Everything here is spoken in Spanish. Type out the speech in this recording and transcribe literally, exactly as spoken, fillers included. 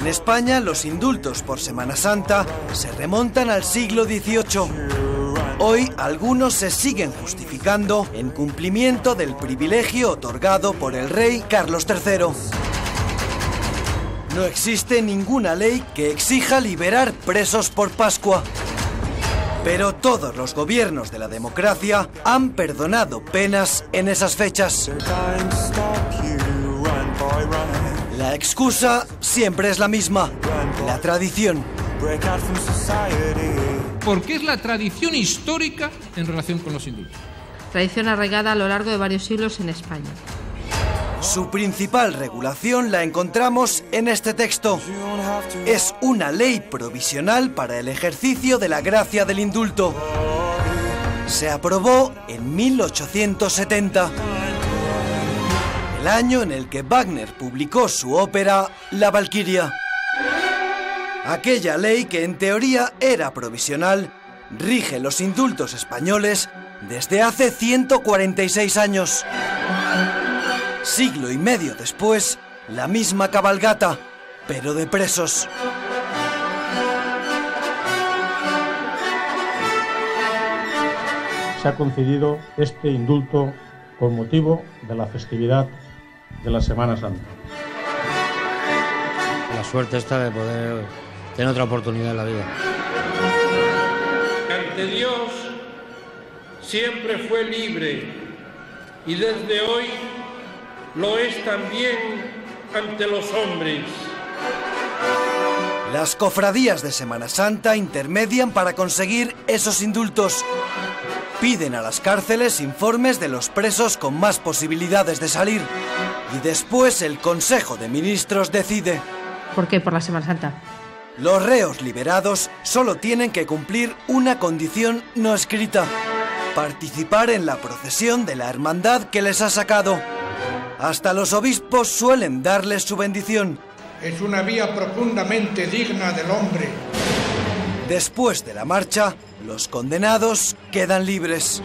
En España, los indultos por Semana Santa se remontan al siglo dieciocho. Hoy, algunos se siguen justificando en cumplimiento del privilegio otorgado por el rey Carlos tercero. No existe ninguna ley que exija liberar presos por Pascua. Pero todos los gobiernos de la democracia han perdonado penas en esas fechas. La excusa siempre es la misma, la tradición. Porque es la tradición histórica en relación con los indultos. Tradición arraigada a lo largo de varios siglos en España. Su principal regulación la encontramos en este texto. Es una ley provisional para el ejercicio de la gracia del indulto. Se aprobó en mil ochocientos setenta, el año en el que Wagner publicó su ópera La Valquiria. Aquella ley, que en teoría era provisional, rige los indultos españoles desde hace ciento cuarenta y seis años. Siglo y medio después, la misma cabalgata, pero de presos. Se ha concedido este indulto con motivo de la festividad de la Semana Santa. La suerte esta de poder tener otra oportunidad en la vida. Ante Dios siempre fue libre y desde hoy lo es también ante los hombres. Las cofradías de Semana Santa intermedian para conseguir esos indultos. Piden a las cárceles informes de los presos con más posibilidades de salir y después el Consejo de Ministros decide. ¿Por qué? Por la Semana Santa. Los reos liberados solo tienen que cumplir una condición no escrita: participar en la procesión de la hermandad que les ha sacado. Hasta los obispos suelen darles su bendición. Es una vía profundamente digna del hombre. Después de la marcha, los condenados quedan libres.